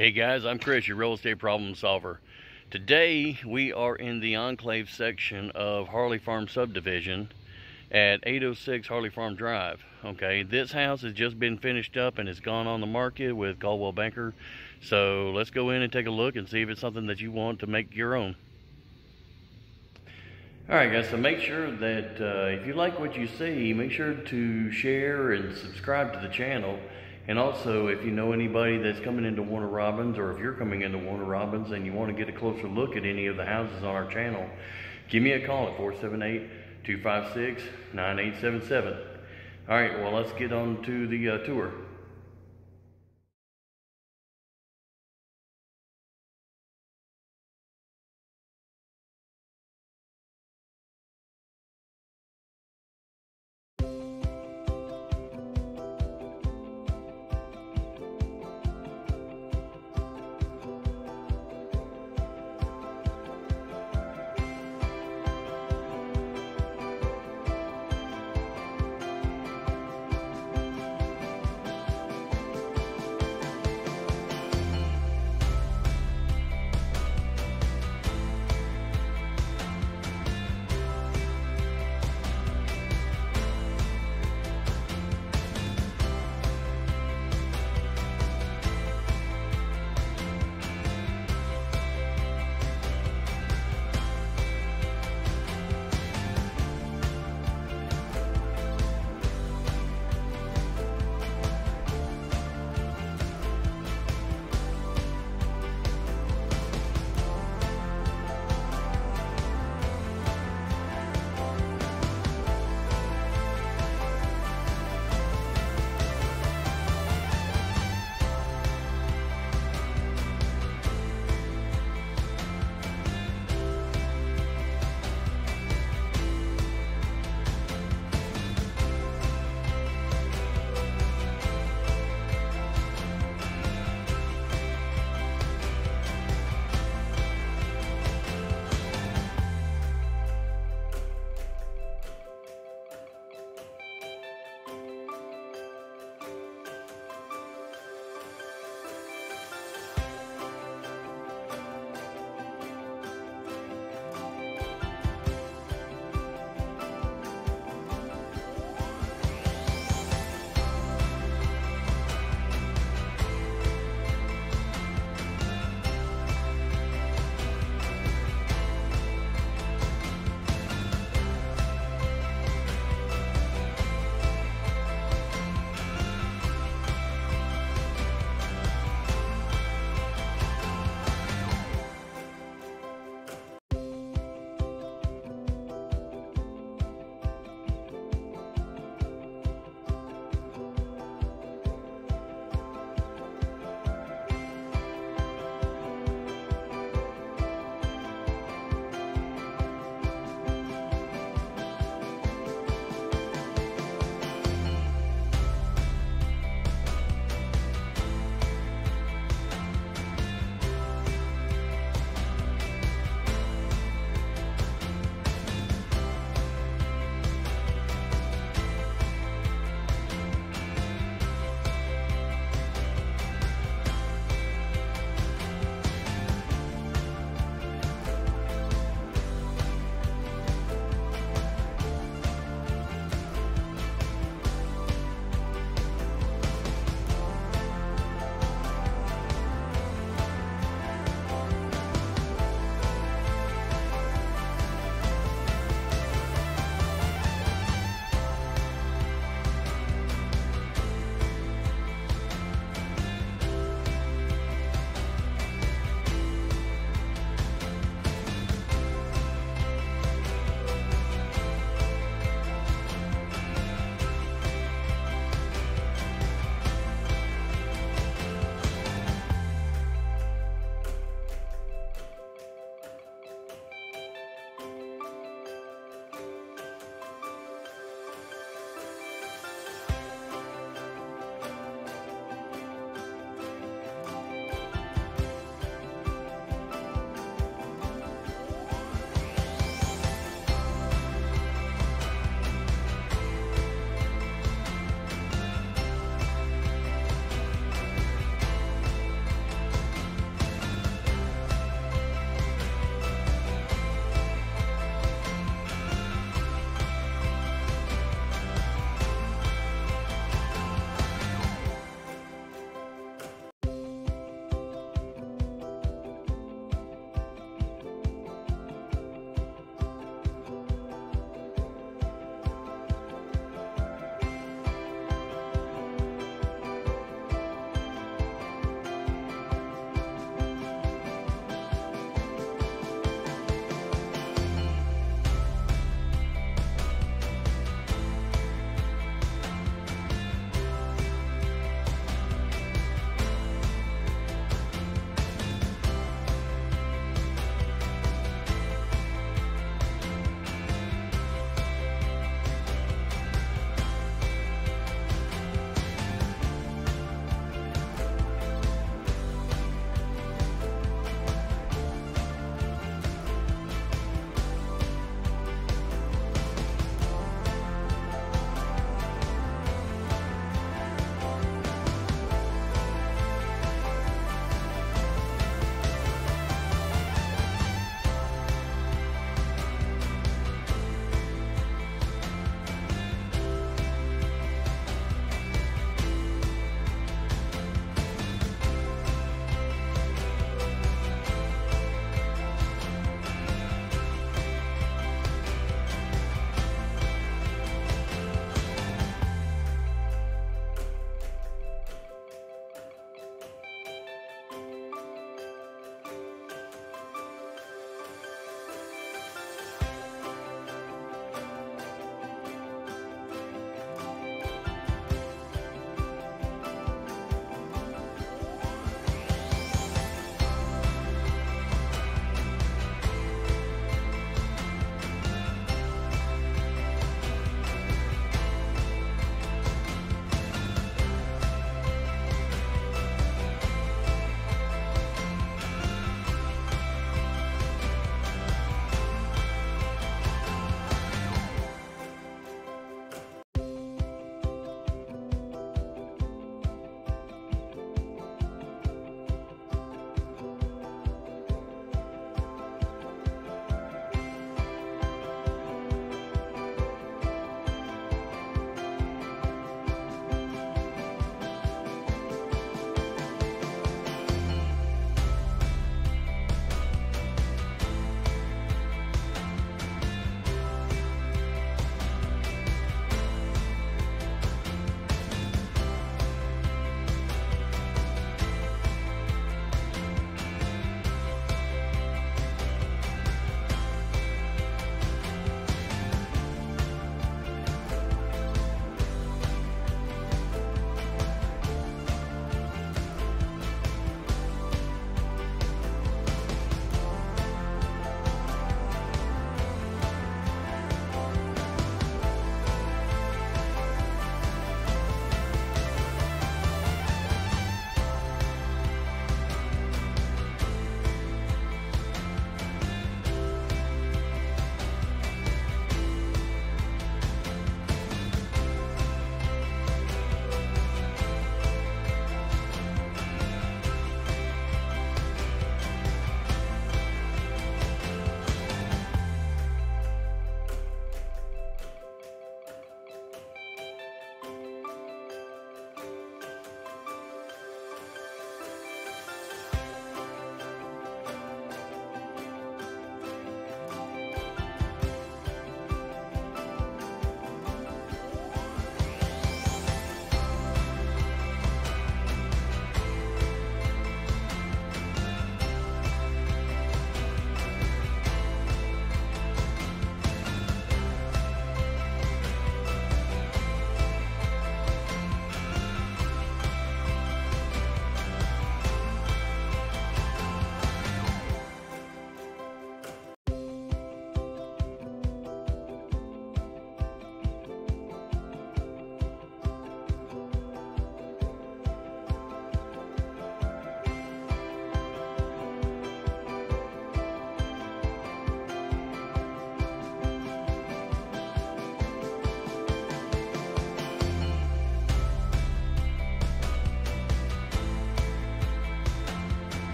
Hey guys, I'm Chris, your real estate problem solver. Today we are in the Enclave section of Harley Farm subdivision at 806 Harley Farm Drive. Okay, this house has just been finished up and it's gone on the market with Caldwell Banker. So let's go in and take a look and see if it's something that you want to make your own. Alright guys, so make sure that if you like what you see, make sure to share and subscribe to the channel. And also, if you know anybody that's coming into Warner Robins, or if you're coming into Warner Robins and you want to get a closer look at any of the houses on our channel, give me a call at 478-256-9877. All right, well, let's get on to the tour.